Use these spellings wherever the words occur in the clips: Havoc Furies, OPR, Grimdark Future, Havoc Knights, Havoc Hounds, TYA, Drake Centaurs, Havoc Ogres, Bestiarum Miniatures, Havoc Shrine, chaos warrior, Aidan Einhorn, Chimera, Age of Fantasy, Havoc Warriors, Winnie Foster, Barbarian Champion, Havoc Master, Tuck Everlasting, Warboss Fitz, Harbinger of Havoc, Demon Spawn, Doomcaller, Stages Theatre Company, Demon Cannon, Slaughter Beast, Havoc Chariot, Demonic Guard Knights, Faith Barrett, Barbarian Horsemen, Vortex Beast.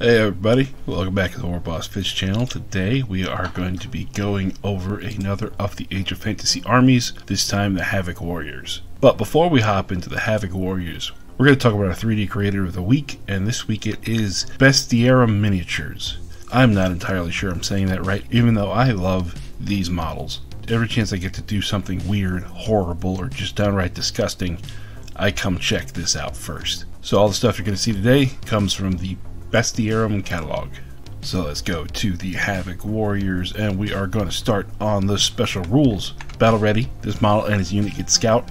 Hey everybody, welcome back to the Warboss Fitz channel. Today we are going to be going over another of the Age of Fantasy Armies, this time the Havoc Warriors. But before we hop into the Havoc Warriors, we're going to talk about our 3D Creator of the Week, and this week it is Bestiarum Miniatures. I'm not entirely sure I'm saying that right, even though I love these models. Every chance I get to do something weird, horrible, or just downright disgusting, I come check this out first. So all the stuff you're going to see today comes from the Bestiarum catalog. So let's go to the Havoc Warriors, and we are going to start on the special rules. Battle ready, this model and his unit get scout.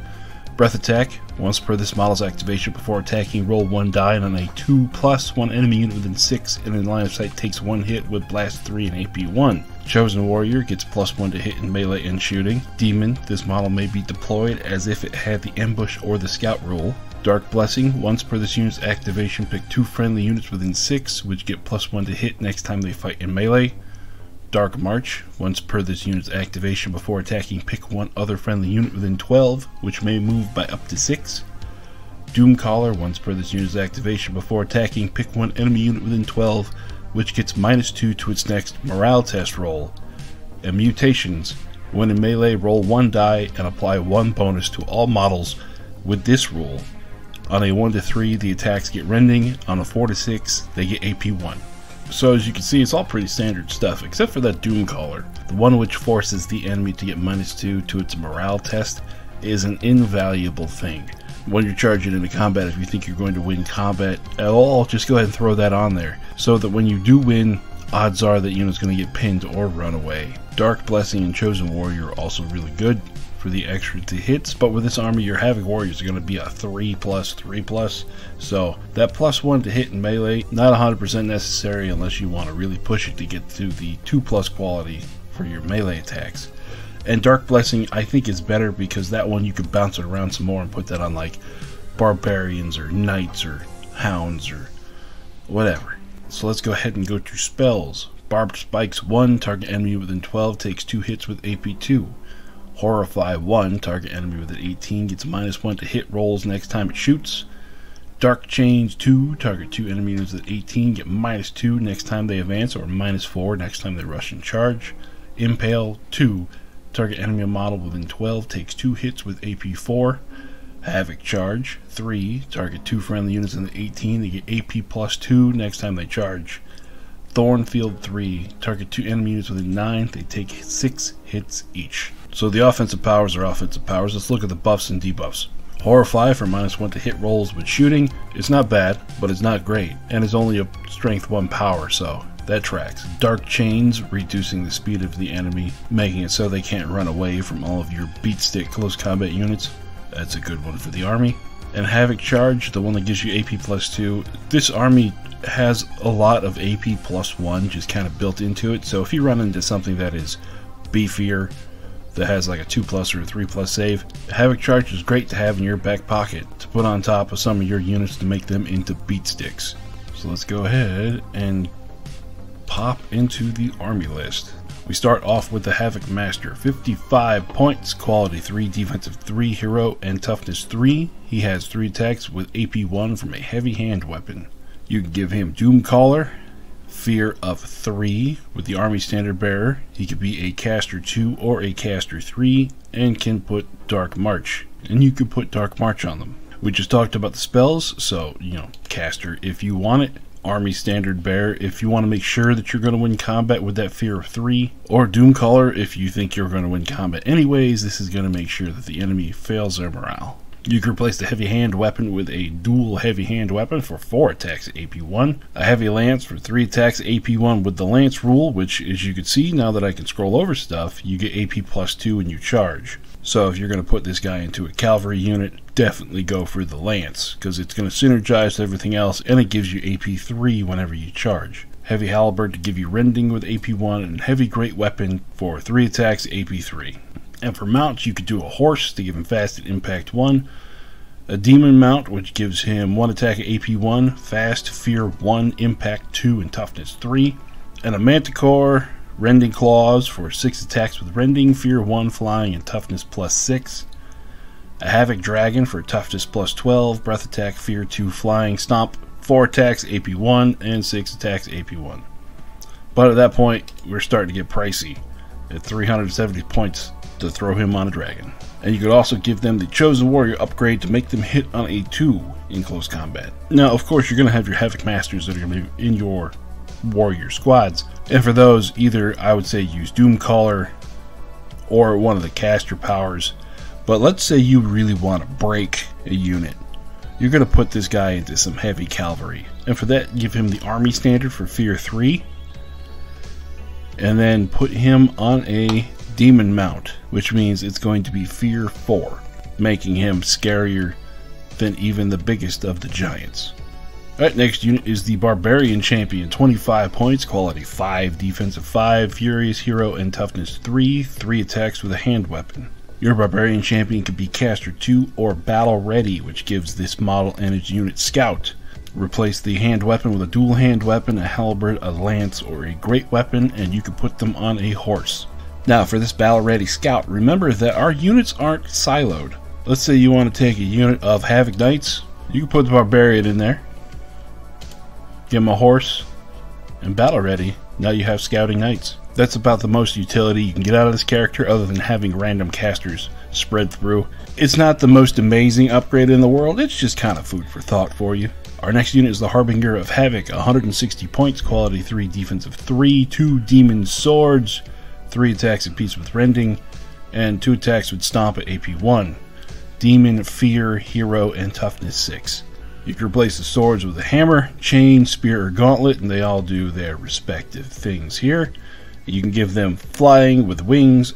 Breath attack, once per this model's activation before attacking, roll one die, and on a 2+, one enemy unit within 6 and in line of sight takes 1 hit with blast 3 and AP 1. Chosen Warrior gets +1 to hit in melee and shooting. Demon, this model may be deployed as if it had the ambush or the scout rule. Dark Blessing, once per this unit's activation, pick 2 friendly units within 6, which get +1 to hit next time they fight in melee. Dark March, once per this unit's activation, before attacking, pick 1 other friendly unit within 12, which may move by up to 6. Doomcaller, once per this unit's activation, before attacking, pick 1 enemy unit within 12, which gets -2 to its next morale test roll. And Mutations, when in melee, roll 1 die and apply 1 bonus to all models with this rule. On a 1-3, the attacks get rending. On a 4-6, they get AP 1. So as you can see, it's all pretty standard stuff, except for that Doomcaller. The one which forces the enemy to get -2 to its morale test is an invaluable thing. When you're charging into combat, if you think you're going to win combat at all, just go ahead and throw that on there, so that when you do win, odds are that unit's going to get pinned or run away. Dark Blessing and Chosen Warrior are also really good for the extra 2 hits, but with this army your Havoc Warriors are going to be a 3+, 3+, so that +1 to hit in melee, not 100% necessary unless you want to really push it to get to the 2+ quality for your melee attacks. And Dark Blessing I think is better because that one you could bounce it around some more and put that on like Barbarians or Knights or Hounds or whatever. So let's go ahead and go to spells. Barbed Spikes 1, target enemy within 12 takes 2 hits with AP 2. Horrify 1, target enemy with an 18, gets -1 to hit rolls next time it shoots. Dark Chains 2, target 2 enemy units with an 18, get -2 next time they advance, or -4 next time they rush and charge. Impale 2, target enemy model within 12, takes 2 hits with AP 4. Havoc Charge 3, target 2 friendly units in the 18, they get AP +2 next time they charge. Thornfield 3, target 2 enemy units within 9, they take 6 hits each. So the offensive powers are offensive powers. Let's look at the buffs and debuffs. Horrify for -1 to hit rolls with shooting. It's not bad, but it's not great, and it's only a strength 1 power, so that tracks. Dark Chains, reducing the speed of the enemy, making it so they can't run away from all of your beatstick close combat units. That's a good one for the army. And Havoc Charge, the one that gives you AP +2. This army has a lot of AP +1 just kind of built into it, so if you run into something that is beefier, that has like a 2+ or a 3+ save, Havoc Charge is great to have in your back pocket to put on top of some of your units to make them into beat sticks. So let's go ahead and pop into the army list. We start off with the Havoc Master, 55 points, quality 3, defensive 3, hero, and toughness 3. He has 3 attacks with AP 1 from a heavy hand weapon. You can give him Doomcaller, Fear of 3 with the army standard bearer. He could be a caster 2 or a caster 3 and can put Dark March, and you could put Dark March on them. We just talked about the spells, so caster if you want it, army standard bearer if you want to make sure that you're going to win combat with that Fear of 3, or Doomcaller if you think you're going to win combat anyways. This is going to make sure that the enemy fails their morale. You can replace the heavy hand weapon with a dual heavy hand weapon for 4 attacks at AP 1. A heavy lance for 3 attacks at AP 1 with the lance rule, which as you can see now that I can scroll over stuff, you get AP +2 when you charge. So if you're going to put this guy into a cavalry unit, definitely go for the lance, because it's going to synergize everything else and it gives you AP 3 whenever you charge. Heavy halberd to give you rending with AP 1, and heavy great weapon for 3 attacks at AP 3. And for mounts, you could do a horse to give him fast at impact 1, a demon mount which gives him 1 attack at AP 1, fast, fear 1, impact 2, and toughness 3, and a manticore, rending claws for 6 attacks with rending, fear 1, flying, and toughness +6, a havoc dragon for toughness +12, breath attack, fear 2, flying, stomp, 4 attacks, AP1, and 6 attacks, AP1. But at that point, we're starting to get pricey at 370 points to throw him on a dragon. And you could also give them the Chosen Warrior upgrade to make them hit on a 2 in close combat. Now, of course, you're going to have your Havoc Masters that are going to be in your warrior squads. And for those, either I would say use Doomcaller or one of the caster powers. But let's say you really want to break a unit. You're going to put this guy into some heavy cavalry. And for that, give him the army standard for Fear 3. And then put him on a demon mount, which means it's going to be Fear 4, making him scarier than even the biggest of the giants. Alright, next unit is the Barbarian Champion. 25 points, quality 5, defensive 5, Furious Hero, and toughness 3, 3 attacks with a hand weapon. Your Barbarian Champion can be Caster 2 or Battle Ready, which gives this model and its unit Scout. Replace the hand weapon with a dual hand weapon, a halberd, a lance, or a great weapon, and you can put them on a horse. Now for this Battle Ready Scout, remember that our units aren't siloed. Let's say you want to take a unit of Havoc Knights, you can put the Barbarian in there, give him a horse, and Battle Ready. Now you have Scouting Knights. That's about the most utility you can get out of this character, other than having random casters spread through. It's not the most amazing upgrade in the world, it's just kind of food for thought for you. Our next unit is the Harbinger of Havoc, 160 points, quality 3, defensive 3, 2 demon swords, 3 attacks at peace with rending, and 2 attacks with stomp at AP1. Demon, Fear, Hero, and toughness 6. You can replace the swords with a hammer, chain, spear, or gauntlet, and they all do their respective things here. You can give them flying with wings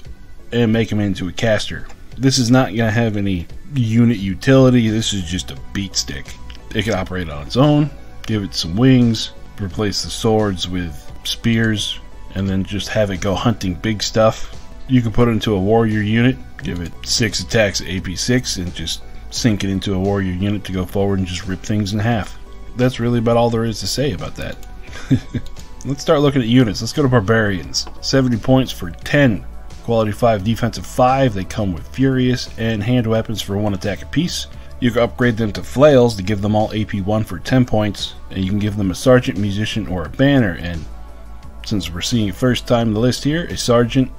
and make them into a caster. This is not going to have any unit utility. This is just a beat stick. It can operate on its own. Give it some wings. Replace the swords with spears. And then just have it go hunting big stuff. You can put it into a warrior unit. Give it 6 attacks AP6. And just sink it into a warrior unit to go forward and just rip things in half. That's really about all there is to say about that. Let's start looking at units. Let's go to Barbarians. 70 points for 10. Quality 5, defensive 5. They come with Furious and hand weapons for 1 attack apiece. You can upgrade them to Flails to give them all AP 1 for 10 points. And you can give them a Sergeant, Musician, or a Banner. And since we're seeing it first time in the list here, a Sergeant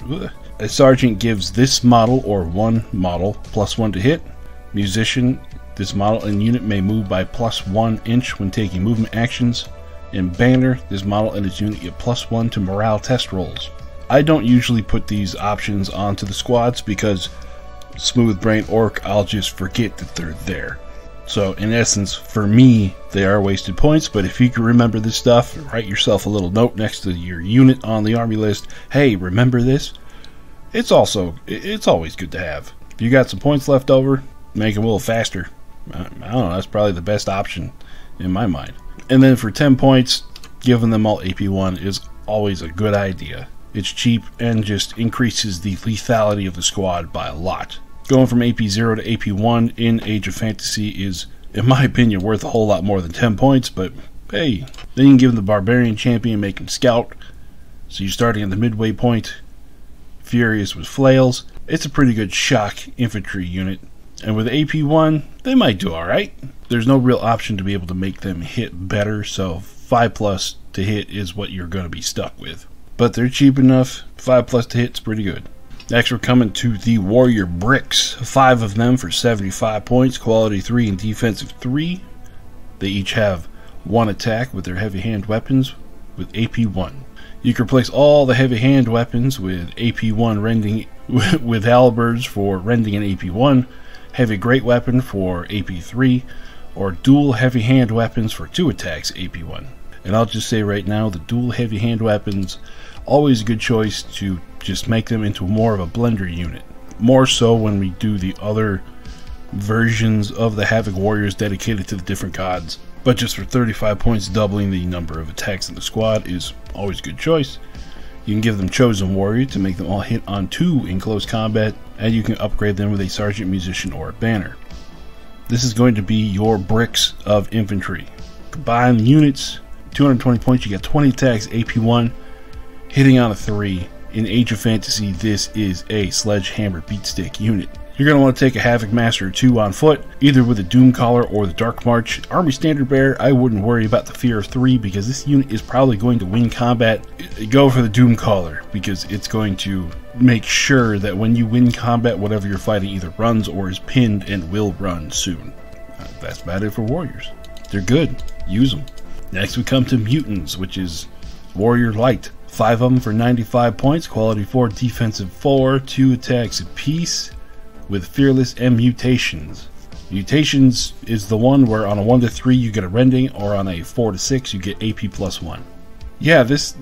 gives this model or one model +1 to hit. Musician, this model and unit may move by +1 inch when taking movement actions. In Banner, this model and its unit get +1 to morale test rolls. I don't usually put these options onto the squads because Smooth Brain Orc, I'll just forget that they're there. So in essence, for me, they are wasted points, but if you can remember this stuff, write yourself a little note next to your unit on the army list. Hey, remember this? It's always good to have. If you got some points left over, make them a little faster. I don't know, that's probably the best option in my mind. And then for 10 points, giving them all AP1 is always a good idea. It's cheap and just increases the lethality of the squad by a lot. Going from AP0 to AP1 in Age of Fantasy is, in my opinion, worth a whole lot more than 10 points, but hey. Then you can give them the Barbarian Champion, make him Scout. So you're starting at the midway point. Furious with Flails. It's a pretty good shock infantry unit. And with AP1, they might do alright. There's no real option to be able to make them hit better, so 5+ to hit is what you're going to be stuck with. But they're cheap enough, 5+ to hit's pretty good. Next we're coming to the Warrior Bricks. 5 of them for 75 points, quality 3 and defensive 3. They each have 1 attack with their heavy hand weapons with AP1. You can replace all the heavy hand weapons with AP1 rending, with halberds for rending an AP1. Heavy Great Weapon for AP3, or Dual Heavy Hand Weapons for 2 attacks AP1. And I'll just say right now, the Dual Heavy Hand Weapons, always a good choice to just make them into more of a blender unit. More so when we do the other versions of the Havoc Warriors dedicated to the different gods. But just for 35 points, doubling the number of attacks in the squad is always a good choice. You can give them Chosen Warrior to make them all hit on 2 in close combat, and you can upgrade them with a Sergeant, Musician, or a Banner. This is going to be your bricks of infantry. Combined units, 220 points, you got 20 attacks, AP1, hitting on a 3. In Age of Fantasy, this is a sledgehammer beatstick unit. You're going to want to take a Havoc Master or two on foot, either with the Doomcaller or the Dark March. Army Standard Bearer, I wouldn't worry about the Fear of 3 because this unit is probably going to win combat. Go for the Doomcaller because it's going to make sure that when you win combat, whatever you're fighting either runs or is pinned and will run soon. That's about it for Warriors. They're good. Use them. Next we come to Mutants, which is Warrior Light. 5 of them for 95 points, quality 4, defensive 4, 2 attacks apiece, with Fearless and Mutations. Mutations is the one where on a 1-3 you get a rending, or on a 4-6 you get AP plus 1. Yeah, there's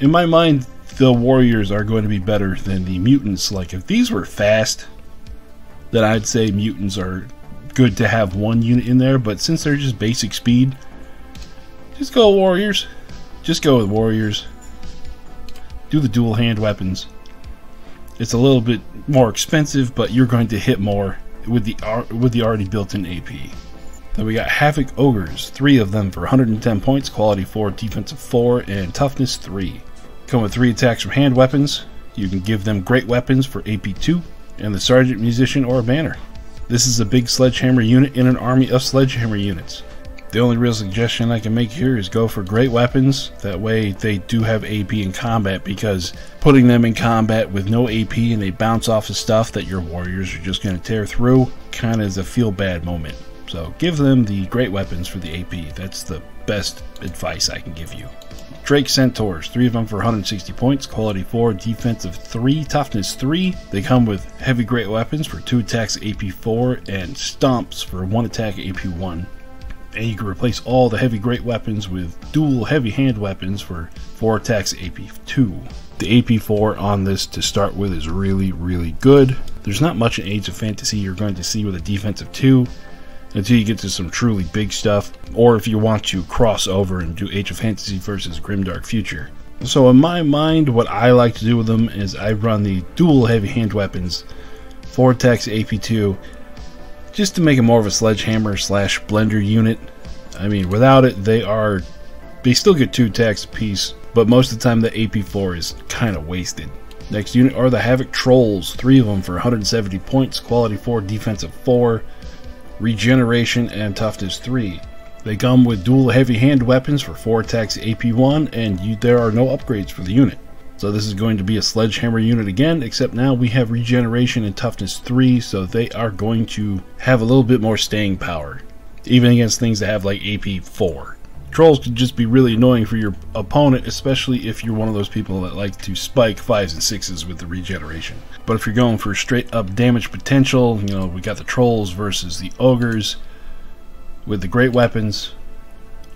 in my mind the Warriors are going to be better than the Mutants. Like if these were fast, then I'd say Mutants are good to have one unit in there, but since they're just basic speed, just go Warriors. Just go with Warriors. Do the dual hand weapons. It's a little bit more expensive, but you're going to hit more with the already built-in AP. Then we got Havoc Ogres, 3 of them for 110 points, quality 4, defensive 4, and toughness 3. Come with 3 attacks from hand weapons. You can give them great weapons for AP 2, and the Sergeant, Musician, or Banner. This is a big sledgehammer unit in an army of sledgehammer units. The only real suggestion I can make here is go for great weapons. That way they do have AP in combat, because putting them in combat with no AP and they bounce off of stuff that your Warriors are just going to tear through kind of is a feel bad moment. So give them the great weapons for the AP. That's the best advice I can give you. Drake Centaurs, 3 of them for 160 points, quality 4, defensive 3, toughness 3. They come with heavy great weapons for 2 attacks AP 4 and stomps for 1 attack AP 1. And you can replace all the heavy great weapons with dual heavy hand weapons for 4 attacks AP 2. The AP 4 on this to start with is really, really good. There's not much in Age of Fantasy you're going to see with a defensive 2 until you get to some truly big stuff, or if you want to cross over and do Age of Fantasy versus Grimdark Future. So in my mind, what I like to do with them is I run the dual heavy hand weapons, 4 attacks AP 2, just to make it more of a sledgehammer / blender unit. I mean, without it, they still get 2 attacks apiece, but most of the time the AP4 is kind of wasted. Next unit are the Havoc Trolls, 3 of them for 170 points, quality 4, defensive 4, regeneration, and toughness 3. They come with dual heavy hand weapons for 4 attacks AP1, and there are no upgrades for the unit. So this is going to be a sledgehammer unit again, except now we have regeneration and toughness 3, so they are going to have a little bit more staying power, even against things that have like AP 4. Trolls can just be really annoying for your opponent, especially if you're one of those people that like to spike 5s and 6s with the regeneration. But if you're going for straight up damage potential, you know, we got the Trolls versus the Ogres with the great weapons.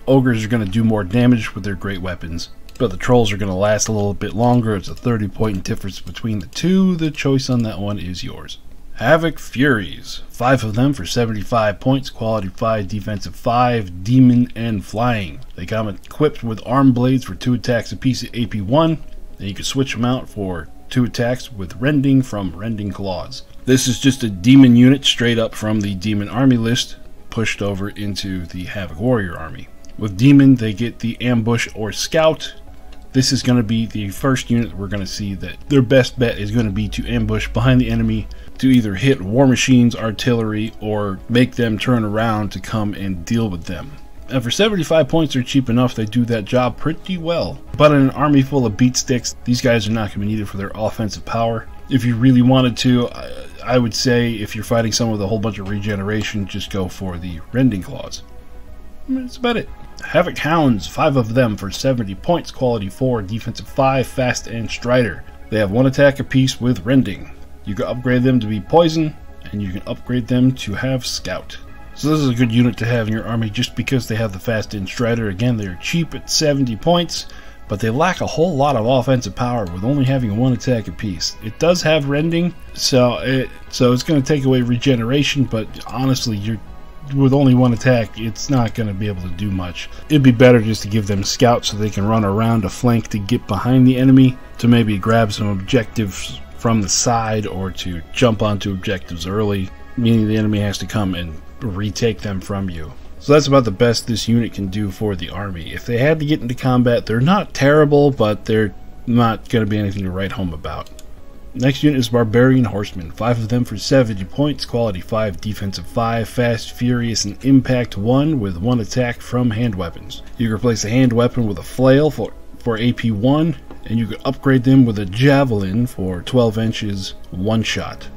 Ogres are going to do more damage with their great weapons, but the Trolls are going to last a little bit longer. It's a 30-point difference between the two. The choice on that one is yours. Havoc Furies. 5 of them for 75 points, quality 5, defensive 5, demon, and flying. They come equipped with arm blades for 2 attacks apiece at AP 1, and you can switch them out for 2 attacks with rending from Rending Claws. This is just a demon unit straight up from the demon army list, pushed over into the Havoc Warrior army. With demon, they get the ambush or scout. This is going to be the first unit we're going to see that their best bet is going to be to ambush behind the enemy to either hit war machines, artillery, or make them turn around to come and deal with them. And for 75 points, they're cheap enough. They do that job pretty well. But in an army full of beat sticks, these guys are not going to be needed for their offensive power. If you really wanted to, I would say if you're fighting someone with a whole bunch of regeneration, just go for the Rending Claws. That's about it. Havoc Hounds, 5 of them for 70 points, quality 4, defensive 5, fast, and strider. They have 1 attack apiece with rending. You can upgrade them to be poison, and you can upgrade them to have scout. So this is a good unit to have in your army just because they have the fast and strider. Again, they're cheap at 70 points, but they lack a whole lot of offensive power with only having 1 attack apiece. It does have rending, so it's going to take away regeneration, but honestly, with only 1 attack, it's not going to be able to do much. It'd be better just to give them scout so they can run around a flank to get behind the enemy, to maybe grab some objectives from the side, or to jump onto objectives early, meaning the enemy has to come and retake them from you. So that's about the best this unit can do for the army. If they had to get into combat, they're not terrible, but they're not going to be anything to write home about. Next unit is Barbarian Horsemen. 5 of them for 70 points, quality 5, defensive 5, fast, furious, and impact 1 with 1 attack from hand weapons. You can replace a hand weapon with a flail for AP 1, and you can upgrade them with a javelin for 12 inches, 1 shot.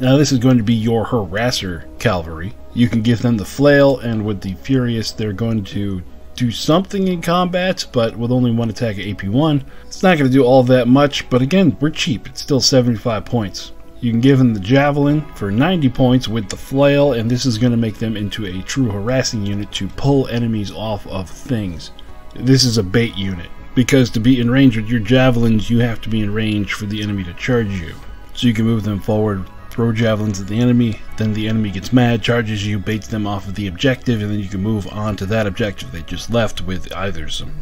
Now this is going to be your harasser cavalry. You can give them the flail, and with the furious they're going to do something in combat, but with only 1 attack at AP1. It's not going to do all that much, but again, we're cheap. It's still 75 points. You can give them the javelin for 90 points with the flail, and this is going to make them into a true harassing unit to pull enemies off of things. This is a bait unit, because to be in range with your javelins, you have to be in range for the enemy to charge you. So you can move them forward, throw javelins at the enemy, then the enemy gets mad, charges you, baits them off of the objective, and then you can move on to that objective they just left with either some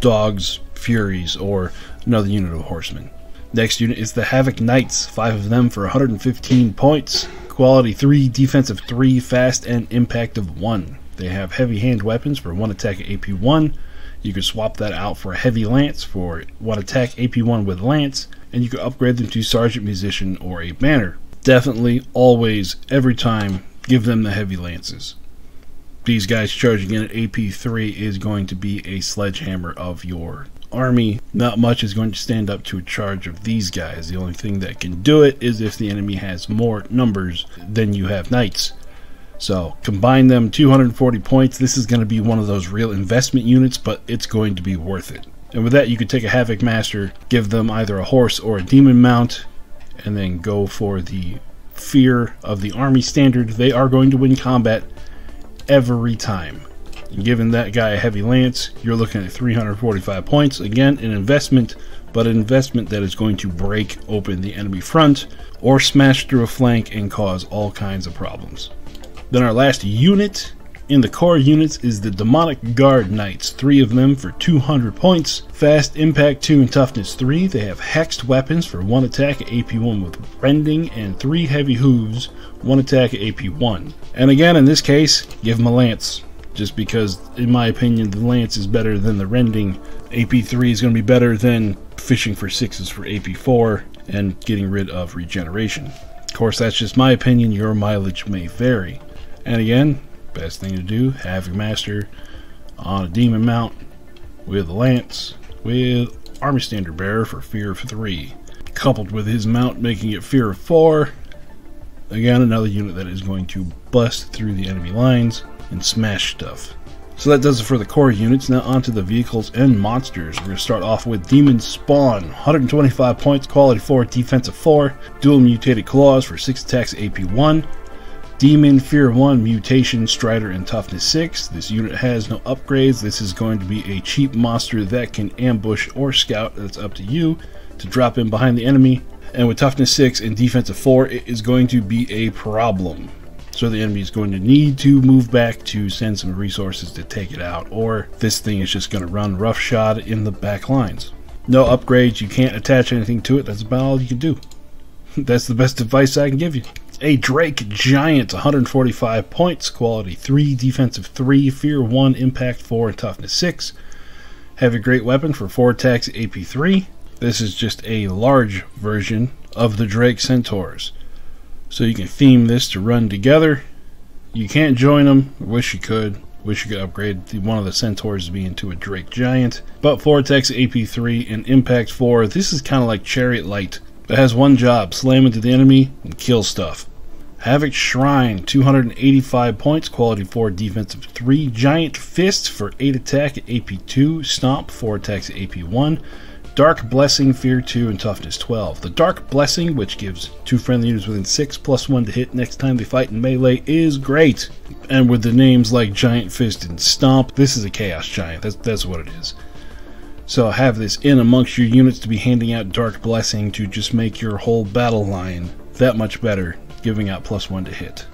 dogs, furies, or another unit of horsemen. Next unit is the Havoc Knights, 5 of them for 115 points, quality 3, defensive 3, fast, and impact of 1. They have heavy hand weapons for 1 attack at AP 1. You can swap that out for a heavy lance for 1 attack AP 1 with lance, and you can upgrade them to sergeant, musician, or a banner. Definitely, always, every time, give them the heavy lances. These guys charging in at AP3 is going to be a sledgehammer of your army. Not much is going to stand up to a charge of these guys. The only thing that can do it is if the enemy has more numbers than you have knights. So combine them, 240 points. This is going to be one of those real investment units, but it's going to be worth it. And with that, you can take a Havoc Master, give them either a horse or a demon mount, and then go for the fear of the army standard. They are going to win combat every time. And giving that guy a heavy lance, you're looking at 345 points. Again, an investment, but an investment that is going to break open the enemy front or smash through a flank and cause all kinds of problems. Then our last unit in the core units is the Demonic Guard Knights, 3 of them for 200 points, fast, impact 2, and toughness 3. They have hexed weapons for 1 attack at AP1 with rending, and 3 heavy hooves, 1 attack at AP1. And again, in this case, give them a lance, just because, in my opinion, the lance is better than the rending. AP3 is going to be better than fishing for 6s for AP4 and getting rid of regeneration. Of course, that's just my opinion. Your mileage may vary. And again, best thing to do, Havoc Master on a demon mount with a lance with army standard bearer for fear of 3, coupled with his mount making it fear of 4. Again, another unit that is going to bust through the enemy lines and smash stuff. So that does it for the core units. Now onto the vehicles and monsters. We're going to start off with Demon Spawn, 125 points, quality 4, defensive 4, dual mutated claws for 6 attacks AP1. Demon, Fear 1, Mutation, Strider, and Toughness 6. This unit has no upgrades. This is going to be a cheap monster that can ambush or scout. That's up to you to drop in behind the enemy. And with Toughness 6 and Defensive 4, it is going to be a problem. So the enemy is going to need to move back to send some resources to take it out. Or this thing is just going to run roughshod in the back lines. No upgrades. You can't attach anything to it. That's about all you can do. That's the best advice I can give you. A Drake Giant, 145 points, quality 3, defensive 3, fear 1, impact 4, and toughness 6. Heavy great weapon for 4 attacks, AP 3. This is just a large version of the Drake Centaurs. So you can theme this to run together. You can't join them. Wish you could. Wish you could upgrade one of the Centaurs to be into a Drake Giant. But 4 attacks, AP 3, and impact 4. This is kind of like Chariot Light. It has one job, slam into the enemy and kill stuff. Havoc Shrine, 285 points, quality 4, defensive 3, Giant Fist for 8 attack at AP2, Stomp, 4 attacks at AP1, Dark Blessing, Fear 2, and Toughness 12. The Dark Blessing, which gives 2 friendly units within 6 plus 1 to hit next time they fight in melee, is great. And with the names like Giant Fist and Stomp, this is a Chaos Giant. That's what it is. So have this in amongst your units to be handing out Dark Blessing to just make your whole battle line that much better, giving out plus 1 to hit.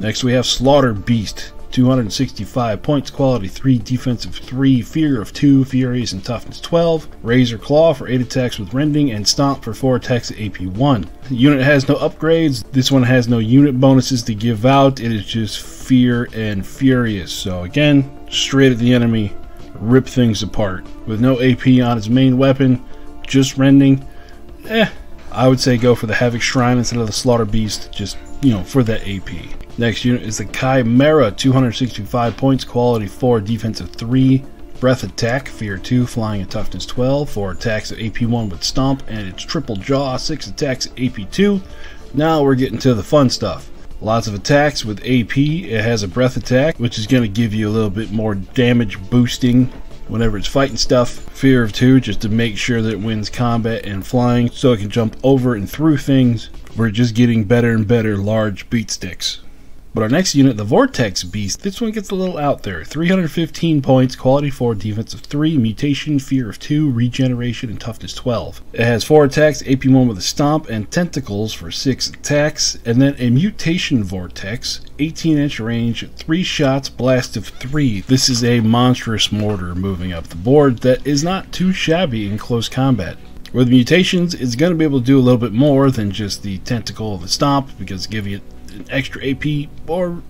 Next we have Slaughter Beast, 265 points, quality 3, defensive 3, fear of 2, furious, and toughness 12, Razor Claw for 8 attacks with rending, and Stomp for 4 attacks at AP1. The unit has no upgrades. This one has no unit bonuses to give out. It is just fear and furious. So again, straight at the enemy, rip things apart. With no AP on his main weapon, just rending, I would say go for the Havoc Shrine instead of the Slaughter Beast, just, you know, for that AP. Next unit is the Chimera, 265 points, quality 4, defense of 3, breath attack, fear 2, flying and toughness 12, 4 attacks of AP 1 with stomp, and its triple jaw, 6 attacks AP 2. Now we're getting to the fun stuff. Lots of attacks with AP. It has a breath attack, which is going to give you a little bit more damage boosting whenever it's fighting stuff. Fear of 2, just to make sure that it wins combat and flying, so it can jump over and through things. We're just getting better and better large beat sticks. But our next unit, the Vortex Beast, this one gets a little out there. 315 points, quality 4, defense of 3, mutation, fear of 2, regeneration, and toughness 12. It has 4 attacks, AP 1 with a stomp, and tentacles for 6 attacks, and then a mutation vortex, 18-inch range, 3 shots, blast of 3. This is a monstrous mortar moving up the board that is not too shabby in close combat. With mutations, it's going to be able to do a little bit more than just the tentacle of the stomp, because giving it an extra AP or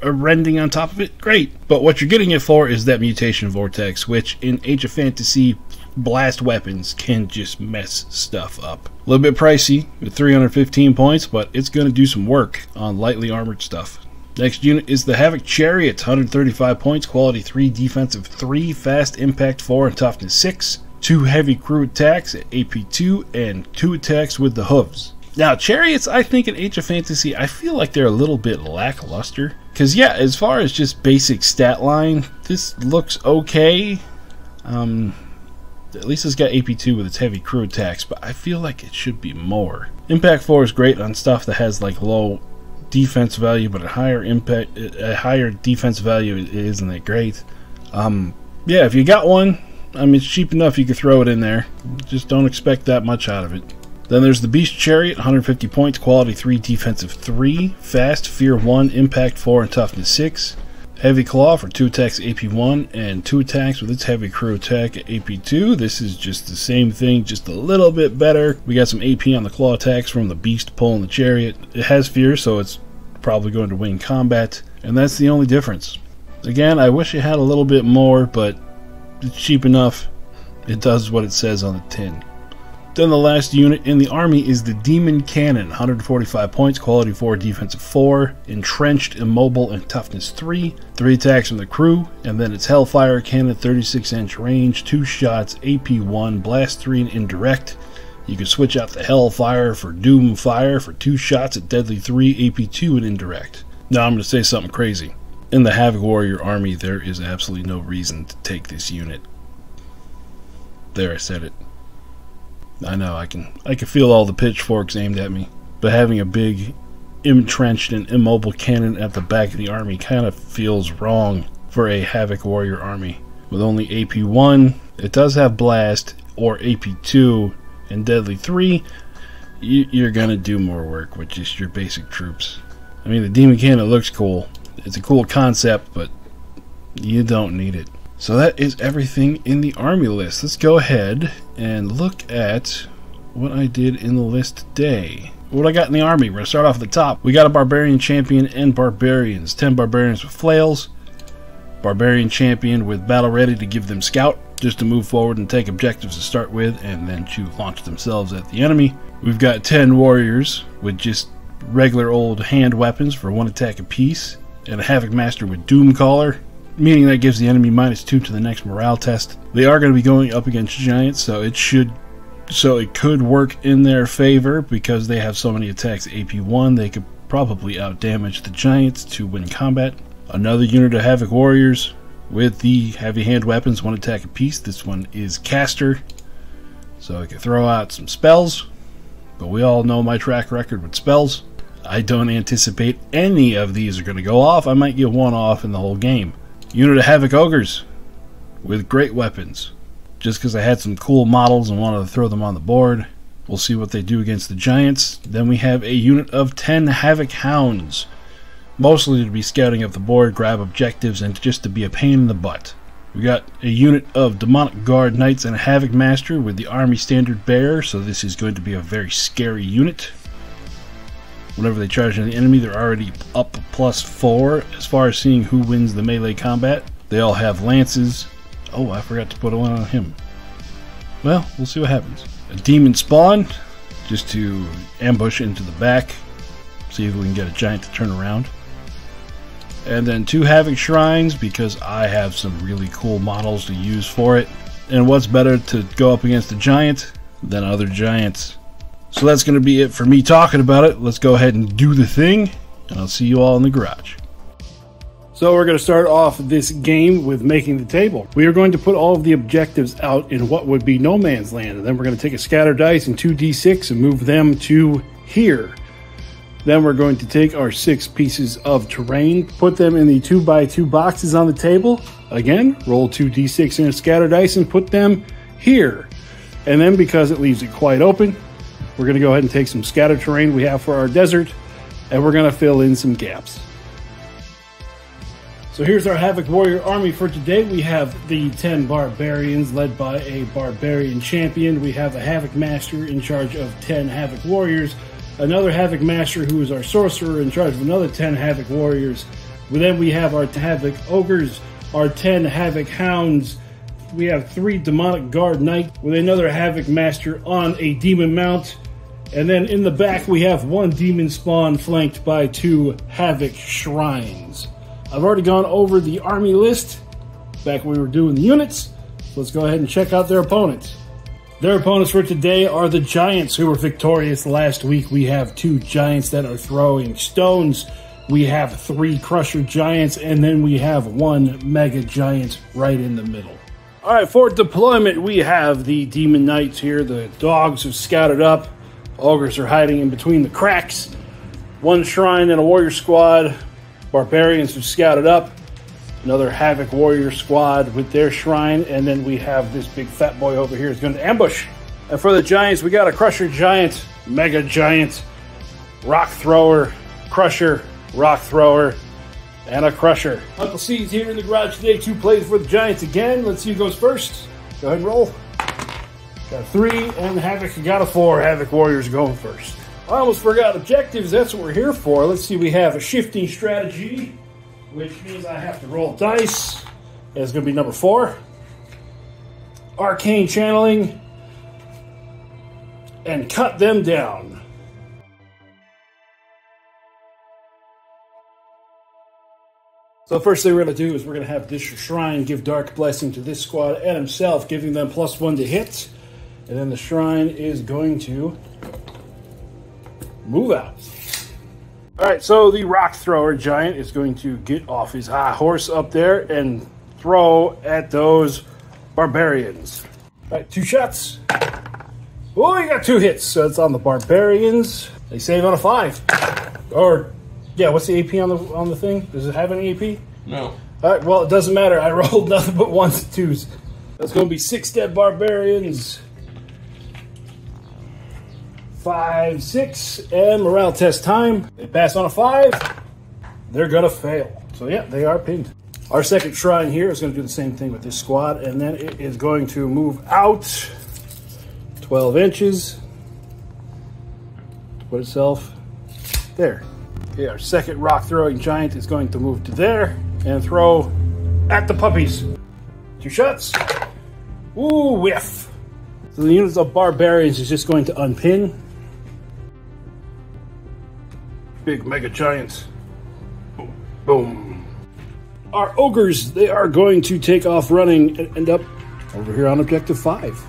a rending on top of it, great. But what you're getting it for is that mutation vortex, which in Age of Fantasy blast weapons can just mess stuff up. A little bit pricey with 315 points, but it's going to do some work on lightly armored stuff. Next unit is the Havoc Chariot, 135 points, quality 3, defense of 3, fast impact 4, and toughness 6, 2 heavy crew attacks at AP 2, and 2 attacks with the hooves. Now, Chariots, I think in Age of Fantasy, I feel like they're a little bit lackluster. Because, yeah, as far as just basic stat line, this looks okay. At least it's got AP2 with its heavy crew attacks, but I feel like it should be more. Impact 4 is great on stuff that has, like, low defense value, but a higher defense value isn't that great. Yeah, if you got one, I mean, it's cheap enough you could throw it in there. Just don't expect that much out of it. Then there's the Beast Chariot, 150 points, quality 3, defensive 3, fast, fear 1, impact 4, and toughness 6. Heavy Claw for 2 attacks at AP 1, and 2 attacks with its heavy crew attack at AP 2. This is just the same thing, just a little bit better. We got some AP on the claw attacks from the Beast pulling the Chariot. It has fear, so it's probably going to win combat, and that's the only difference. Again, I wish it had a little bit more, but it's cheap enough. It does what it says on the tin. Then the last unit in the army is the Demon Cannon, 145 points, quality 4, defense of 4, entrenched, immobile, and toughness 3, 3 attacks from the crew, and then it's Hellfire Cannon, 36-inch range, 2 shots, AP 1, blast 3, and indirect. You can switch out the Hellfire for Doomfire for 2 shots at deadly 3, AP 2, and indirect. Now I'm going to say something crazy. In the Havoc Warrior army, there is absolutely no reason to take this unit. There, I said it. I know, I can feel all the pitchforks aimed at me. But having a big, entrenched and immobile cannon at the back of the army kind of feels wrong for a Havoc Warrior army. With only AP1, it does have Blast, or AP2 and Deadly 3, you're going to do more work with just your basic troops. I mean, the Demon Cannon looks cool. It's a cool concept, but you don't need it. So that is everything in the army list. Let's go ahead and look at what I did in the list today. What I got in the army, we're going to start off at the top. We got a Barbarian Champion and Barbarians. 10 Barbarians with flails. Barbarian Champion with battle ready to give them scout, just to move forward and take objectives to start with and then to launch themselves at the enemy. We've got 10 Warriors with just regular old hand weapons for 1 attack apiece. And a Havoc Master with Doomcaller, meaning that gives the enemy -2 to the next morale test. They are going to be going up against giants, so it could work in their favor because they have so many attacks AP1. They could probably outdamage the giants to win combat. Another unit of Havoc Warriors with the heavy hand weapons, 1 attack apiece. This one is caster, so it can throw out some spells. But we all know my track record with spells. I don't anticipate any of these are going to go off. I might get one off in the whole game. Unit of Havoc Ogres with great weapons. Just because I had some cool models and wanted to throw them on the board. We'll see what they do against the giants. Then we have a unit of 10 Havoc Hounds. Mostly to be scouting up the board, grab objectives, and just to be a pain in the butt. We got a unit of Demonic Guard Knights and a Havoc Master with the Army Standard Bearer. So this is going to be a very scary unit. Whenever they charge into the enemy, they're already up +4 as far as seeing who wins the melee combat. They all have lances. Oh, I forgot to put one on him. Well, we'll see what happens. A Demon Spawn just to ambush into the back, see if we can get a giant to turn around. And then 2 Havoc Shrines, because I have some really cool models to use for it. And what's better to go up against a giant than other giants. So that's going to be it for me talking about it. Let's go ahead and do the thing, and I'll see you all in the garage. So we're going to start off this game with making the table. We are going to put all of the objectives out in what would be no man's land, and then we're going to take a scatter dice and 2d6 and move them to here. Then we're going to take our 6 pieces of terrain, put them in the 2x2 boxes on the table. Again, roll 2d6 in a scatter dice and put them here. And then because it leaves it quite open, we're going to go ahead and take some scatter terrain we have for our desert, and we're going to fill in some gaps. So here's our Havoc Warrior army for today. We have the 10 Barbarians led by a Barbarian Champion. We have a Havoc Master in charge of 10 Havoc Warriors. Another Havoc Master who is our Sorcerer in charge of another 10 Havoc Warriors. Well, then we have our Havoc Ogres, our 10 Havoc Hounds. We have 3 Demonic Guard Knights with another Havoc Master on a Demon Mount. And then in the back we have 1 Demon Spawn flanked by 2 Havoc Shrines. I've already gone over the army list back when we were doing the units. So let's go ahead and check out their opponents. Their opponents for today are the Giants, who were victorious last week. We have 2 Giants that are throwing stones. We have 3 Crusher Giants, and then we have 1 Mega Giant right in the middle. All right, for deployment, we have the Demon Knights here. The dogs have scouted up. Ogres are hiding in between the cracks. 1 Shrine and a Warrior Squad. Barbarians have scouted up. Another Havoc Warrior squad with their shrine, and then we have this big fat boy over here is going to ambush. And for the Giants, we got a Crusher Giant, Mega Giant, Rock Thrower, Crusher, Rock Thrower, and a Crusher. Uncle C's here in the garage today. 2 plays for the Giants again. Let's see who goes first. Go ahead and roll. Got a 3, and Havoc got a 4. Havoc Warriors going first. I almost forgot objectives. That's what we're here for. Let's see, we have a shifting strategy, which means I have to roll dice. That's going to be number 4. Arcane channeling. And cut them down. So the first thing we're going to do is we're going to have this shrine give Dark Blessing to this squad and himself, giving them +1 to hit. And then the shrine is going to move out. Alright, so the Rock Thrower Giant is going to get off his high horse up there and throw at those Barbarians. Alright, 2 shots. Oh, he got 2 hits, so it's on the Barbarians. They save on a 5. Or, yeah, what's the AP on the thing? Does it have any AP? No. Alright, well, it doesn't matter. I rolled nothing but 1s and 2s. That's going to be 6 dead Barbarians. 5, 6, and morale test time. They pass on a 5. They're gonna fail. So yeah, they are pinned. Our second shrine here is gonna do the same thing with this squad, and then it is going to move out 12 inches. Put itself there. Okay, our second rock throwing giant is going to move to there and throw at the puppies. 2 shots. Ooh, whiff. So the units of Barbarians is just going to unpin. Big Mega Giants. Boom, boom. Our Ogres, they are going to take off running and end up over here on objective 5.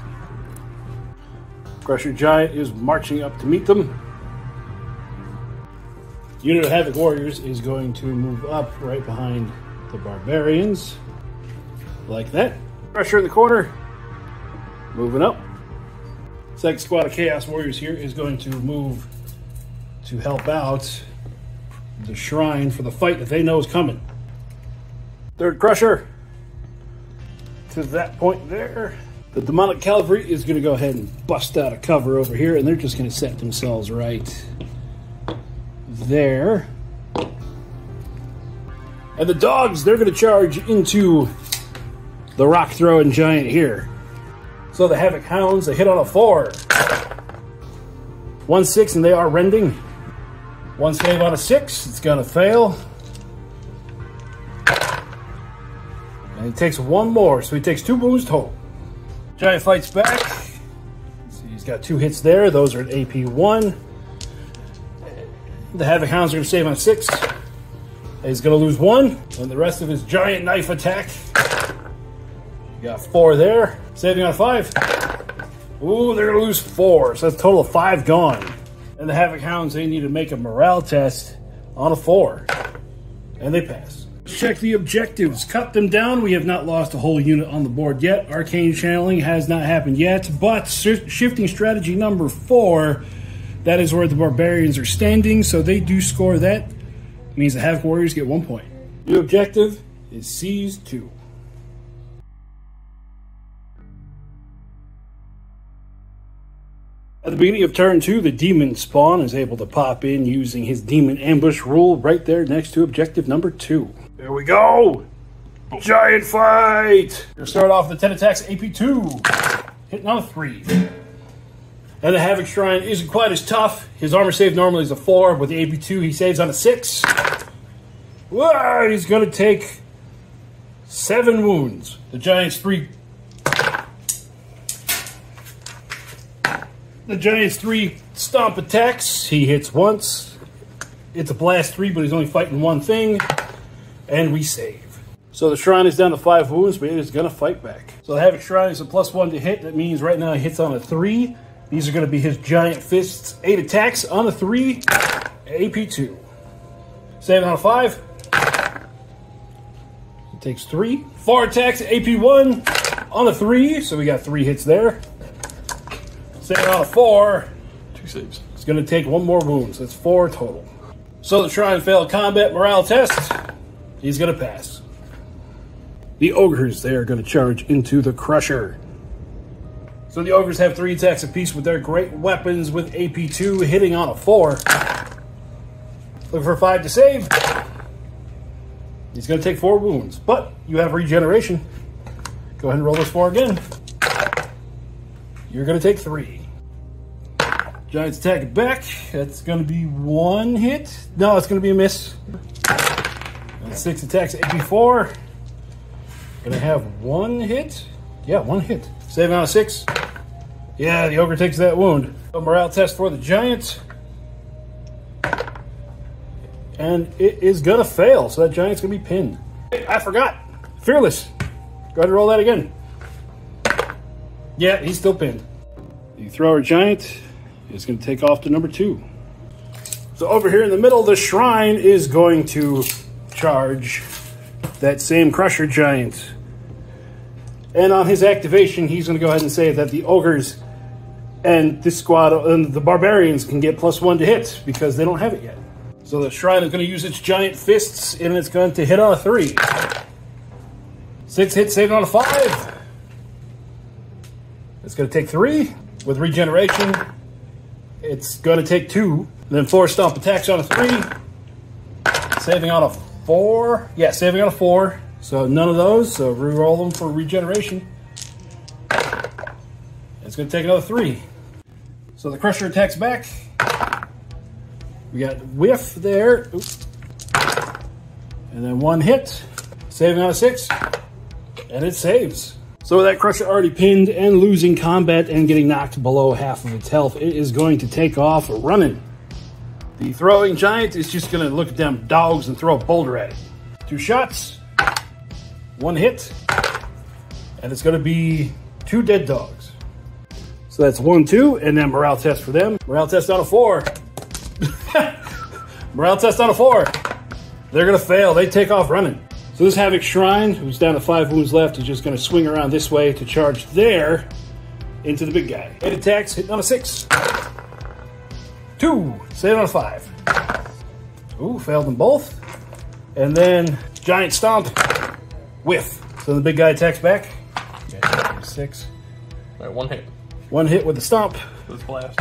Crusher Giant is marching up to meet them. The unit of Havoc Warriors is going to move up right behind the Barbarians. Like that. Crusher in the corner. Moving up. Second squad of Chaos Warriors here is going to move to help out the shrine for the fight that they know is coming. Third Crusher to that point there. The Demonic Cavalry is going to go ahead and bust out a cover over here, and they're just going to set themselves right there. And the dogs, they're going to charge into the rock throwing giant here. So the Havoc Hounds, they hit on a 4. 1, 6, and they are rending. 1 save on a 6. It's going to fail. And he takes 1 more, so he takes 2 wounds total. Giant fights back. He's got two hits there. Those are at AP 1. The Havoc Hounds are going to save on 6. He's going to lose 1. And the rest of his giant knife attack. You got 4 there. Saving on 5. Ooh, they're going to lose 4. So that's a total of 5 gone. And the Havoc Hounds, they need to make a morale test on a 4. And they pass. Let's check the objectives. Cut them down. We have not lost a whole unit on the board yet. Arcane channeling has not happened yet. But shifting strategy number 4... that is where the Barbarians are standing, so they do score that. It means the Havoc Warriors get 1 point. New objective is Seize 2. At the beginning of turn 2, the Demon Spawn is able to pop in using his Demon Ambush rule right there next to objective number 2. There we go! Giant fight! We'll start off the 10 attacks, AP 2. Hitting on a 3. And the Havoc Shrine isn't quite as tough. His armor save normally is a 4. With the AP2, he saves on a 6. Whoa, he's going to take 7 wounds. The Giants 3. The Giants 3 stomp attacks. He hits once. It's a blast 3, but he's only fighting one thing. And we save. So the Shrine is down to 5 wounds, but it is going to fight back. So the Havoc Shrine is a +1 to hit. That means right now he hits on a 3. These are going to be his giant fists. 8 attacks on a 3. AP 2. Save on a 5. It takes 3. 4 attacks. AP 1 on a 3. So we got 3 hits there. Save on a 4. 2 saves. It's going to take 1 more wound. So it's 4 total. So the Shrine failed combat morale test. He's going to pass. The Ogres, they are going to charge into the Crusher. So the Ogres have 3 attacks apiece with their great weapons with AP2 hitting on a 4. Looking for 5 to save. He's going to take 4 wounds, but you have regeneration. Go ahead and roll this 4 again. You're going to take 3. Giants attack it back. That's going to be 1 hit. No, it's going to be a miss. And 6 attacks AP4. Going to have 1 hit. Yeah, 1 hit. Save on a 6. Yeah, the Ogre takes that wound. A morale test for the Giants. And it is going to fail, so that Giant's going to be pinned. I forgot. Fearless. Go ahead and roll that again. Yeah, he's still pinned. The Thrower Giant is going to take off to number 2. So over here in the middle, the Shrine is going to charge that same Crusher Giant. And on his activation, he's going to go ahead and say that the Ogres and this squad and the Barbarians can get +1 to hit because they don't have it yet. So the Shrine is going to use its giant fists, and it's going to hit on a 3. 6 hits, saving on a 5. It's going to take 3. With regeneration, it's going to take 2. And then 4 stomp attacks on a 3. Saving on a 4. Yeah, saving on a 4. So none of those, so re-roll them for regeneration. It's going to take another 3. So the Crusher attacks back. We got whiff there. Oops. And then 1 hit. Saving on a 6. And it saves. So with that Crusher already pinned and losing combat and getting knocked below half of its health, it is going to take off running. The Throwing Giant is just going to look at them dogs and throw a boulder at it. 2 shots. 1 hit, and it's going to be 2 dead dogs. So that's 1, 2, and then morale test for them. Morale test on a 4. Morale test on a 4. They're going to fail. They take off running. So this Havoc Shrine, who's down to 5 wounds left, is just going to swing around this way to charge there into the big guy. 8 attacks, hitting on a 6. 2, saving on a 5. Ooh, failed them both. And then giant stomp. Whiff. So the big guy attacks back. Yeah, 6. All right, 1 hit. 1 hit with the stomp. With a blast.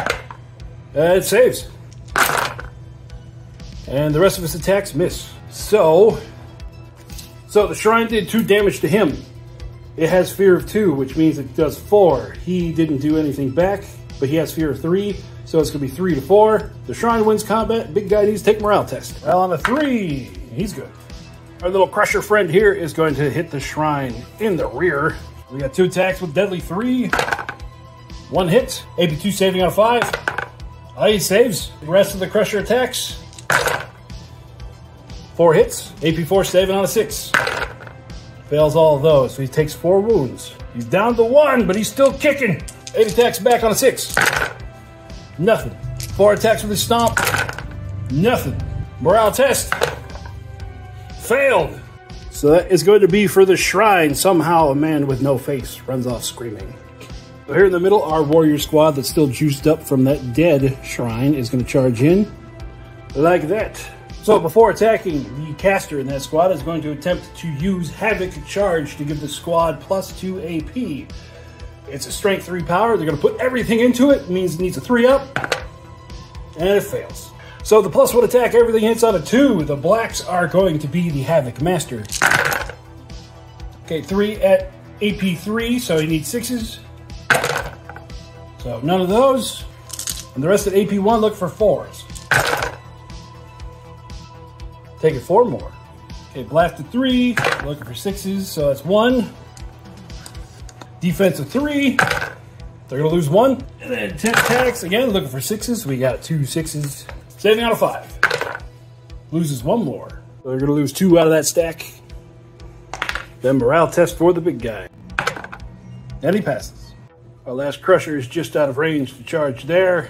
It saves. And the rest of his attacks miss. So the Shrine did 2 damage to him. It has fear of 2, which means it does 4. He didn't do anything back, but he has fear of 3, so it's going to be 3 to 4. The Shrine wins combat. Big guy needs to take morale test. Well, on a 3, he's good. Our little Crusher friend here is going to hit the Shrine in the rear. We got 2 attacks with deadly 3. One hit. AP2 saving on a 5. Oh, he saves. The rest of the Crusher attacks. 4 hits. AP4 saving on a 6. Fails all of those, so he takes 4 wounds. He's down to 1, but he's still kicking. 8 attacks back on a 6. Nothing. 4 attacks with his stomp. Nothing. Morale test. Failed. So that is going to be for the shrine. Somehow a man with no face runs off screaming. So here in the middle, our warrior squad that's still juiced up from that dead shrine is going to charge in like that. So before attacking, the caster in that squad is going to attempt to use Havoc Charge to give the squad +2 AP. It's a strength 3 power. They're going to put everything into it. It means it needs a 3 up. And it fails. So the +1 attack, everything hits on a 2. The blacks are going to be the Havoc Master. Okay, 3 at AP 3, so he needs 6s. So none of those. And the rest at AP 1, look for 4s. Take it 4 more. Okay, blasted 3, looking for 6s, so that's 1. Defense of 3. They're going to lose 1. And then 10 attacks, again, looking for 6s. We got 2 6s. Saving out of 5. Loses 1 more. So they're going to lose 2 out of that stack. Then morale test for the big guy. And he passes. Our last Crusher is just out of range to charge there.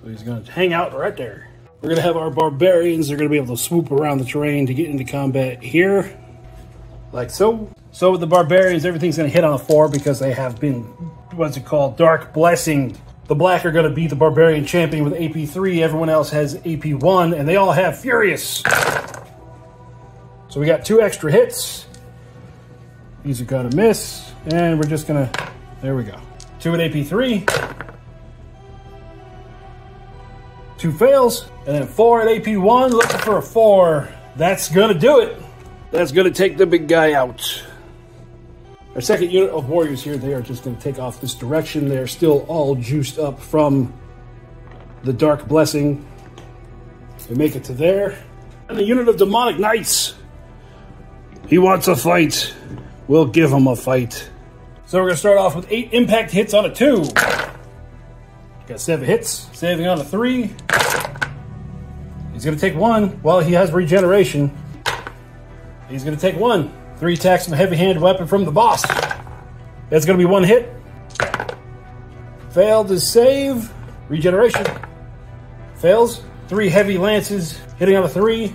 So he's going to hang out right there. We're going to have our barbarians. They're going to be able to swoop around the terrain to get into combat here. Like so. So with the barbarians, everything's going to hit on a 4 because they have been, what's it called, Dark Blessing. The black are going to be the Barbarian Champion with AP 3. Everyone else has AP 1, and they all have Furious. So we got 2 extra hits. These are going to miss, and we're just going to, there we go. 2 at AP 3. 2 fails, and then 4 at AP 1, looking for a 4. That's going to do it. That's going to take the big guy out. Our second unit of warriors here, they are just going to take off this direction. They're still all juiced up from the Dark Blessing. They make it to there. And the unit of Demonic Knights. He wants a fight. We'll give him a fight. So we're going to start off with 8 impact hits on a 2. Got 7 hits. Saving on a 3. He's going to take 1. Well, he has regeneration. He's going to take 1. 3 attacks from a heavy hand weapon from the boss. That's going to be 1 hit. Failed to save. Regeneration. Fails. 3 heavy lances. Hitting on a 3.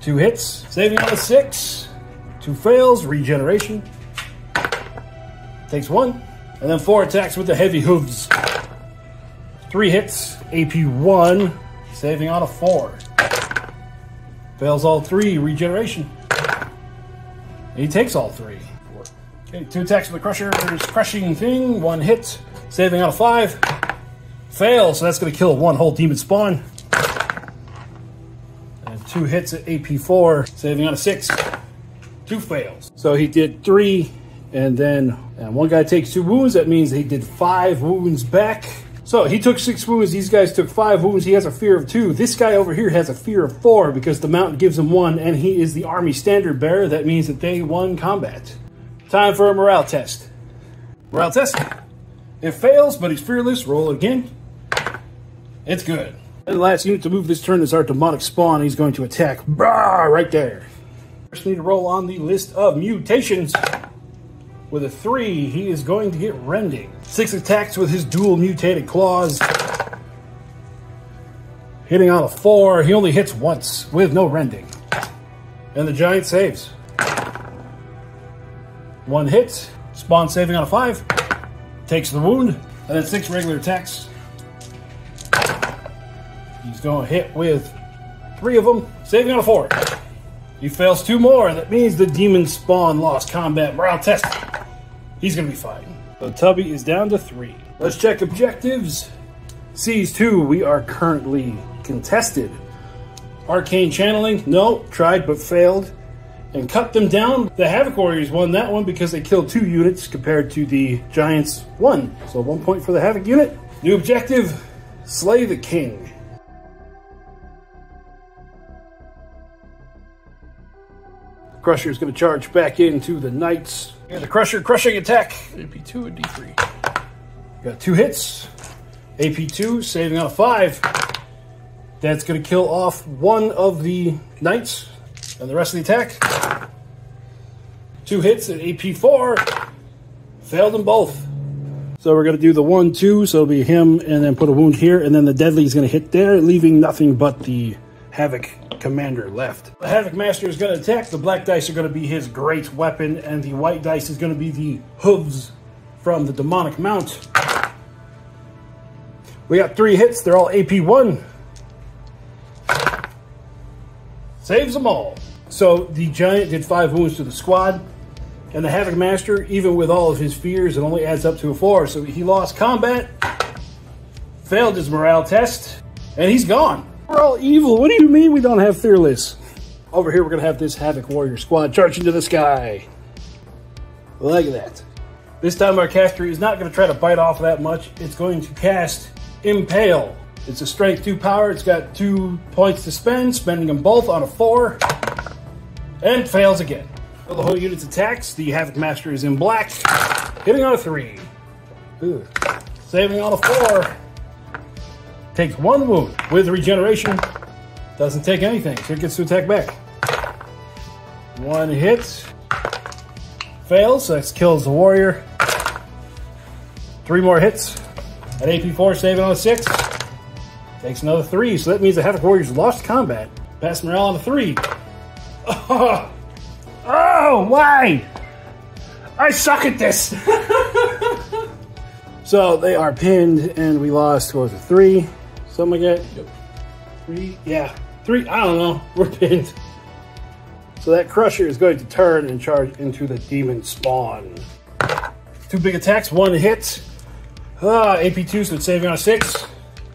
2 hits. Saving on a 6. 2 fails. Regeneration. Takes 1. And then 4 attacks with the heavy hooves. 3 hits. AP 1. Saving on a 4. Fails all 3. Regeneration. He takes all 3. Okay, 2 attacks with the Crusher. There's Crushing Thing. 1 hit. Saving out of 5. Fails, so that's going to kill 1 whole Demon Spawn. And 2 hits at AP 4. Saving out of 6. 2 fails. So he did 3, and one guy takes 2 wounds. That means he did 5 wounds back. So he took 6 wounds. These guys took 5 wounds. He has a fear of 2. This guy over here has a fear of 4 because the mountain gives him 1, and he is the army standard bearer. That means that they won combat. Time for a morale test. Morale test. It fails, but he's fearless. Roll it again. It's good. And the last unit to move this turn is our Demonic Spawn. He's going to attack. Brah, right there. First, need to roll on the list of mutations. With a 3, he is going to get rending. 6 attacks with his dual mutated claws. Hitting on a 4. He only hits once with no rending. And the giant saves. 1 hit. Spawn saving on a 5. Takes the wound. And then 6 regular attacks. He's going to hit with 3 of them. Saving on a 4. He fails 2 more. And that means the Demon Spawn lost combat. Morale test. He's going to be fine. So Tubby is down to 3. Let's check objectives. Seize 2, we are currently contested. Arcane Channeling, no, tried but failed. And cut them down. The Havoc Warriors won that one because they killed 2 units compared to the Giants 1. So 1 point for the Havoc unit. New objective, slay the king. Crusher is going to charge back into the Knights. And the Crusher, crushing attack. AP2 and D3. Got two hits. AP2, saving out 5. That's going to kill off one of the Knights and the rest of the attack. Two hits at AP4. Failed them both. So we're going to do the 1-2, so it'll be him, and then put a wound here, and then the Deadly is going to hit there, leaving nothing but the Havoc Commander left. The Havoc Master is going to attack. The black dice are going to be his great weapon, and the white dice is going to be the hooves from the demonic mount. We got 3 hits. They're all AP1. Saves them all. So the Giant did 5 wounds to the squad, and the Havoc Master, even with all of his fears, it only adds up to a 4. So he lost combat, failed his morale test, and he's gone. We're all evil. What do you mean we don't have Fearless? Over here, we're going to have this Havoc Warrior squad charging to the sky. Like that. This time, our caster is not going to try to bite off that much. It's going to cast Impale. It's a strength 2 power. It's got 2 points to spend, spending them both on a 4. And fails again. Well, the whole unit's attacks. The Havoc Master is in black. Hitting on a 3. Ooh. Saving on a 4. Takes 1 wound with regeneration. Doesn't take anything, so it gets to attack back. 1 hit. Fails, so that kills the warrior. 3 more hits. At AP4, saving on a 6. Takes another 3, so that means the Havoc Warriors lost combat. Pass morale on a 3. Oh, oh why? I suck at this. So they are pinned, and we lost, what was it, 3? Something like that? Yep. 3? Yeah. 3? I don't know. We're pinned. So that Crusher is going to turn and charge into the Demon Spawn. 2 big attacks, 1 hit. AP2, so it's saving on a 6.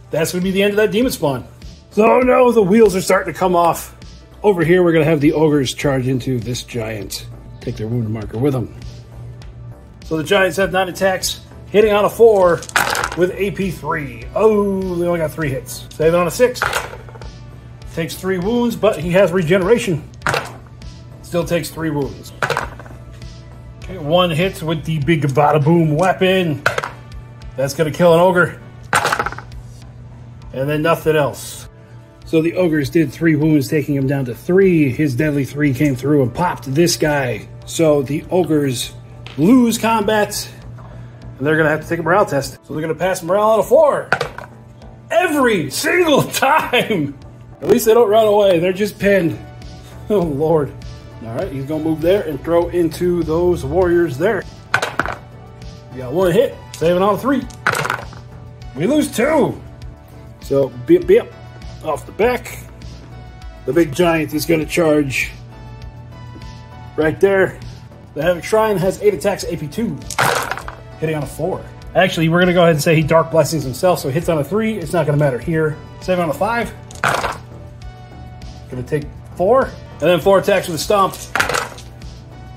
That's going to be the end of that Demon Spawn. So, no, the wheels are starting to come off. Over here, we're going to have the Ogres charge into this Giant. Take their wound marker with them. So the Giants have 9 attacks. Hitting on a 4 with AP3. Oh, they only got 3 hits. Saving on a 6. Takes 3 wounds, but he has regeneration. Still takes 3 wounds. Okay, 1 hits with the big bada boom weapon. That's going to kill an ogre. And then nothing else. So the ogres did 3 wounds, taking him down to 3. His deadly 3 came through and popped this guy. So the ogres lose combat. And they're going to have to take a morale test. So they're going to pass morale on a 4. Every single time. At least they don't run away. They're just pinned. Oh, Lord. All right, he's going to move there and throw into those warriors there. We got 1 hit. Saving on a 3. We lose 2. So, bip. Off the back. The big giant is going to charge right there. The Havoc Shrine has 8 attacks, AP2. Hitting on a 4. Actually, we're going to go ahead and say he Dark Blessings himself, so hits on a 3. It's not going to matter here. Saving on a 5. Going to take 4. And then 4 attacks with a stomp.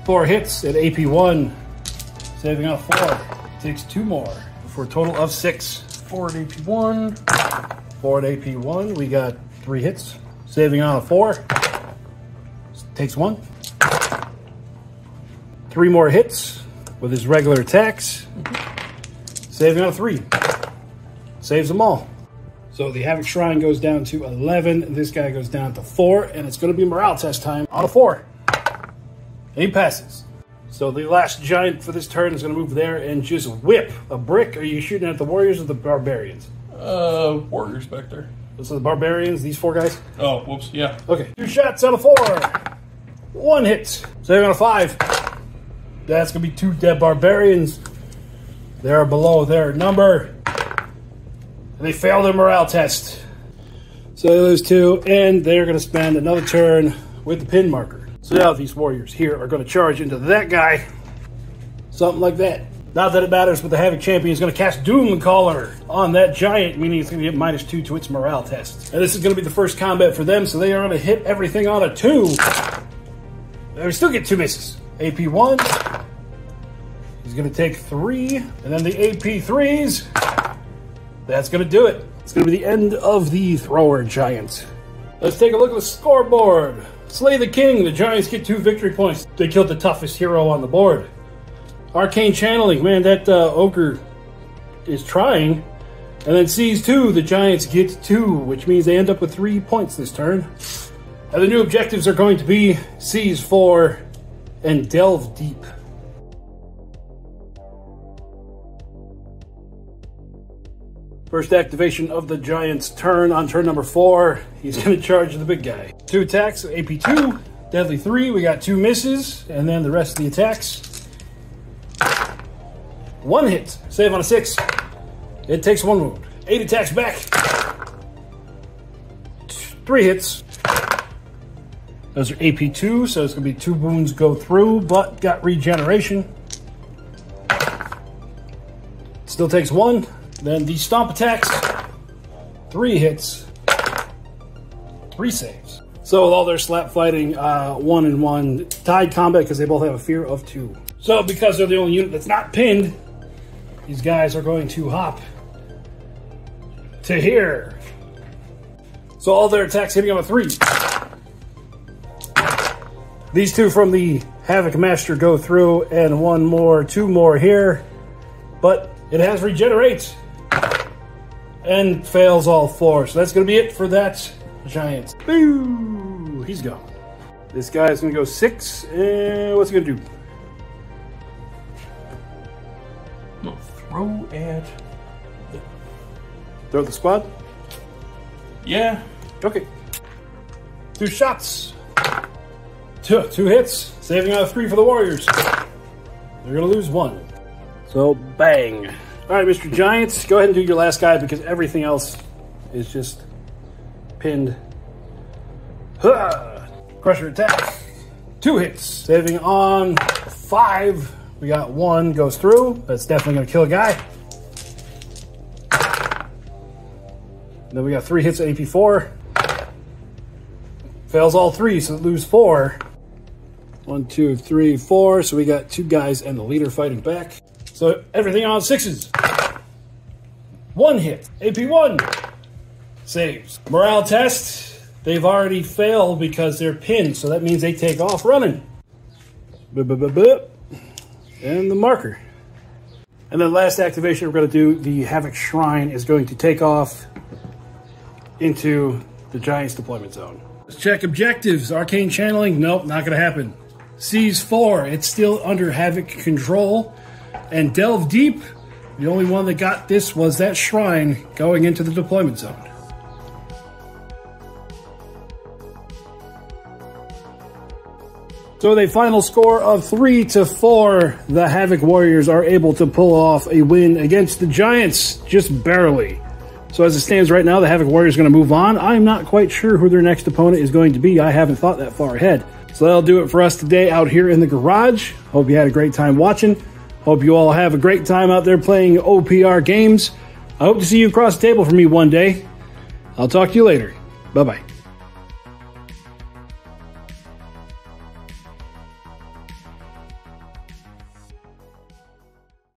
4 hits at AP1. Saving on a 4. Takes 2 more for a total of 6. 4 at AP1. 4 at AP1. We got 3 hits. Saving on a 4. Takes 1. 3 more hits. With his regular attacks, saving on a 3. Saves them all. So the Havoc Shrine goes down to 11. This guy goes down to 4, and it's going to be morale test time on a 4. And he passes. So the last giant for this turn is going to move there and just whip a brick. Are you shooting at the warriors or the barbarians? Warriors back there. So the barbarians, these 4 guys? Oh, whoops, yeah. Okay, 2 shots on a 4. 1 hit. Saving on a 5. That's going to be 2 dead barbarians. They're below their number. And they fail their morale test. So they lose 2, and they're going to spend another turn with the pin marker. So now these warriors here are going to charge into that guy. Something like that. Not that it matters, but the Havoc Champion is going to cast Doomcaller on that giant, meaning it's going to get -2 to its morale test. And this is going to be the first combat for them, so they are going to hit everything on a 2. They still get 2 misses. AP1. He's going to take 3, and then the AP3s. That's going to do it. It's going to be the end of the thrower giant. Let's take a look at the scoreboard. Slay the king. The Giants get 2 victory points. They killed the toughest hero on the board. Arcane Channeling. Man, that ogre is trying. And then seize 2. The Giants get 2, which means they end up with 3 points this turn. And the new objectives are going to be seize 4 and delve deep. First activation of the Giant's turn on turn number 4. He's going to charge the big guy. 2 attacks, AP 2, deadly 3. We got 2 misses, and then the rest of the attacks. 1 hit, save on a 6. It takes 1 wound. 8 attacks back. 3 hits. Those are AP 2, so it's going to be 2 wounds go through, but got regeneration. Still takes 1. Then the stomp attacks, 3 hits, 3 saves. So with all their slap fighting, 1 and 1 tied combat because they both have a fear of 2. So because they're the only unit that's not pinned, these guys are going to hop to here. So all their attacks hitting on a 3. These 2 from the Havoc Master go through, and 2 more here, but it has regenerates. And fails all 4. So that's going to be it for that Giant. Boo! He's gone. This guy is going to go 6. And what's he going to do? No, throw at the squad? Yeah. Okay. 2 shots. 2 hits. Saving out of 3 for the Warriors. They're going to lose 1. So bang. All right, Mr. Giants, go ahead and do your last guy because everything else is just pinned. Huh. Crusher attack. 2 hits. Saving on 5. We got 1 goes through. That's definitely going to kill a guy. Then we got 3 hits at AP 4. Fails all 3, so lose 4. 1, 2, 3, 4. So we got 2 guys and the leader fighting back. So everything on 6s. 1 hit. AP 1. Saves. Morale test. They've already failed because they're pinned, so that means they take off running. Boop. And the marker. And then last activation we're going to do, the Havoc Shrine is going to take off into the Giants' deployment zone. Let's check objectives. Arcane Channeling. Nope, not going to happen. Seize 4. It's still under Havoc control. And delve deep. The only one that got this was that shrine going into the deployment zone. So with a final score of 3-4, the Havoc Warriors are able to pull off a win against the Giants, just barely. So as it stands right now, the Havoc Warriors are going to move on. I'm not quite sure who their next opponent is going to be. I haven't thought that far ahead. So that'll do it for us today out here in the garage. Hope you had a great time watching. Hope you all have a great time out there playing OPR games. I hope to see you across the table from me one day. I'll talk to you later. Bye-bye.